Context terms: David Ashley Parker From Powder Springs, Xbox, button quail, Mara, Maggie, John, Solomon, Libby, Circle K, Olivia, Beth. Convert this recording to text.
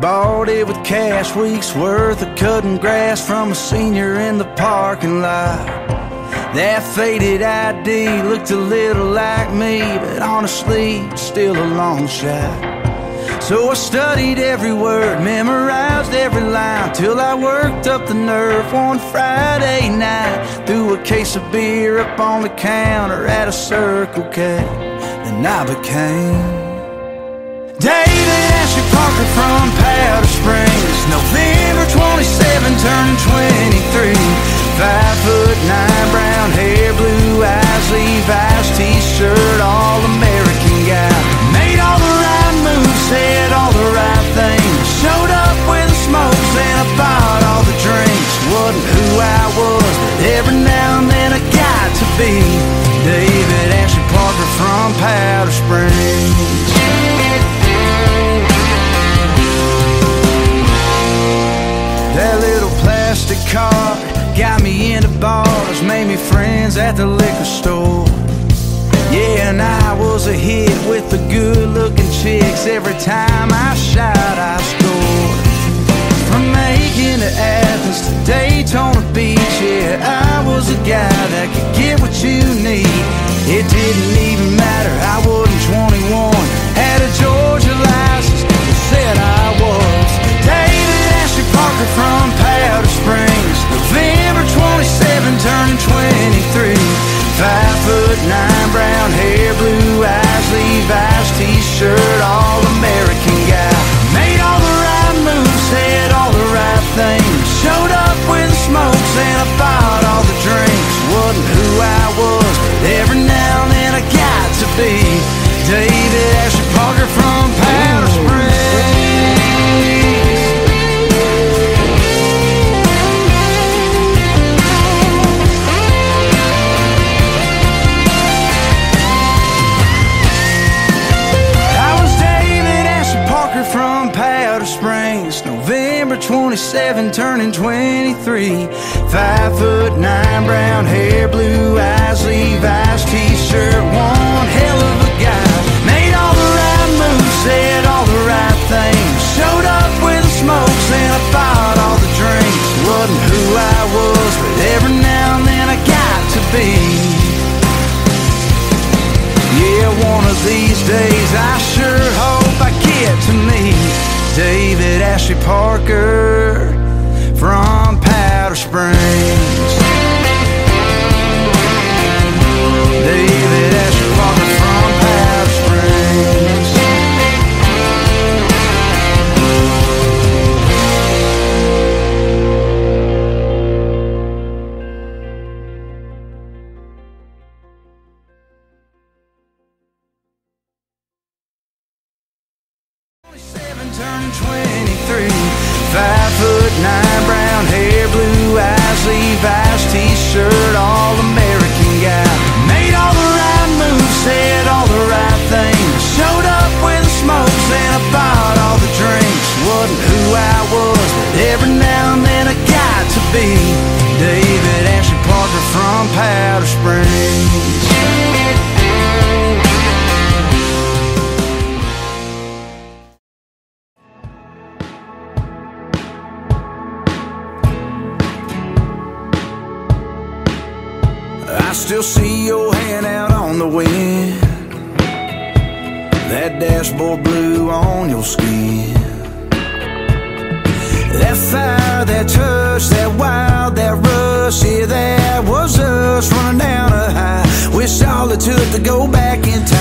Bought it with cash, weeks worth of cutting grass from a senior in the parking lot. That faded ID looked a little like me, but honestly, still a long shot. So I studied every word, memorized every line, till I worked up the nerve one Friday night. Threw a case of beer up on the counter at a Circle K, and I became David Ashley Parker from Powder Springs. November 27, turned 23. 5'9", brown hair, blue eyes, Levi's t-shirt, all-American guy. Made all the right moves, said all the right things. Showed up with the smokes and I bought all the drinks. Wasn't who I was, but every now and then I got to be David Ashley Parker from Powder Springs. That little plastic card got me into bars, made me friends at the liquor store. Yeah, and I was a hit with the good-looking chicks. Every time I shot, I scored. From Macon to Athens to Daytona Beach, yeah, I was a guy that could get what you need. It didn't even matter, I wasn't 21, had a Georgia license, and said I was David Ashley Parker from Powder Springs. November 27, turning 23. 5'9", brown hair, blue eyes, Levi's t-shirt, all-American guy. Made all the right moves, said all the right things. Showed up with the smokes and I bought all the drinks. Wasn't who I was, but every now and then I got to be David Ashley Parker from Powder Springs. From Powder Springs, November 27, turning 23. 5'9", brown hair, blue eyes, Levi's t-shirt, one hell of a guy. Made all the right moves, said all the right things. Showed up with the smokes and I bought all the drinks. Wasn't who I was, but every now and then I got to be. Yeah, one of these days I sure hope I get to meet David Ashley Parker from Powder Springs. David Ashley Parker from Powder Springs. Turning 23, 5'9", brown hair, blue eyes, Levi's t-shirt, all-American guy. Made all the right moves, said all the right things. Showed up with the smokes and I bought all the drinks. Wasn't who I was, but every now and then I got to be David Ashley Parker from Powder Springs. Still see your hand out on the wind, that dashboard blue on your skin, that fire, that touch, that wild, that rush. Yeah, that was us running down a high. Wish all it took to go back in time.